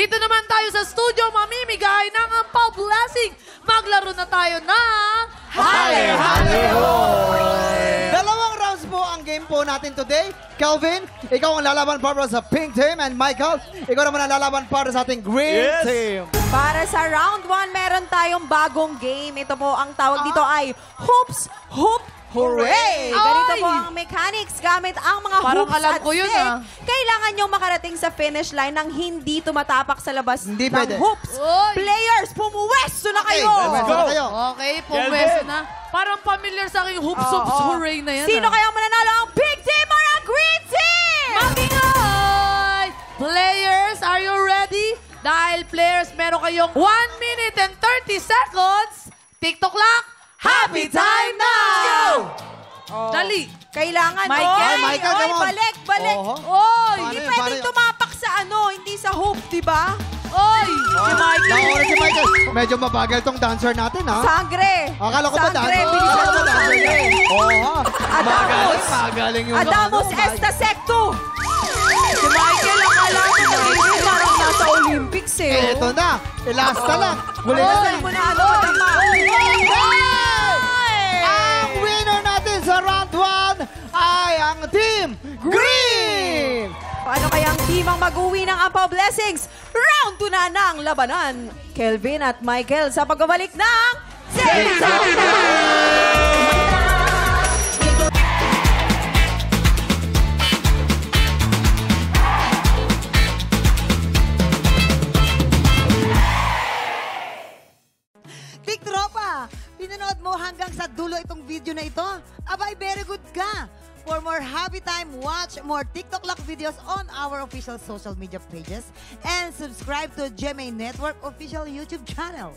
Dito naman tayo sa studio mamimigay ng ampaw blessing. Maglaro na tayo ng Hale-Hale-Hoy! Dalawang rounds po ang game po natin today. Kelvin, ikaw ang lalaban para sa pink team. And Michael, ikaw naman ang lalaban para sa ating green team. Para sa round 1, meron tayong bagong game. Ito po ang tawag dito ay Hoops Hoop Hooray! Ganito po ang mechanics gamit ang mga hoops at stick. Kailangan nyo makarating sa finish line nang hindi tumatapak sa labas ng hoops. Players, pumuwesto na kayo! Okay, pumuwesto na. Parang familiar sa aking hoops, hoops, hooray na yan. Sino kayang mananalo? Ang pink team or ang green team? Magingoy! Players, are you ready? Dahil players, meron kayong 1 minute and 30 seconds. TikTok Clock! Happy time now! Dali! Kailangan, Michael, oy, balik, balik! Oy, hindi pwedeng tumapak sa ano, hindi sa hoop, di ba? Oy! Si Michael! Nauna si Michael! Medyo mabagal tong dancer natin, ha? Sangre! Akala ko ba dancer? Akala ko ba dancer? Oo, ha? Magaling yung Adamos Estasecto! Si Michael, akala ko magiging parang nasa Olympics, eh. Eto na! Elasta lang! Huli na lang! Team Green! Paano kaya ang team ang mag-uwi ng Ampaw Blessings? Round 2 na ng labanan. Kelvin at Michael sa pagbabalik ng TikTok Clock! Pinanood mo hanggang sa dulo itong video na ito? Abay, very good ka! For more happy time, watch more TikTok Clock videos on our official social media pages and subscribe to GMA Network official YouTube channel.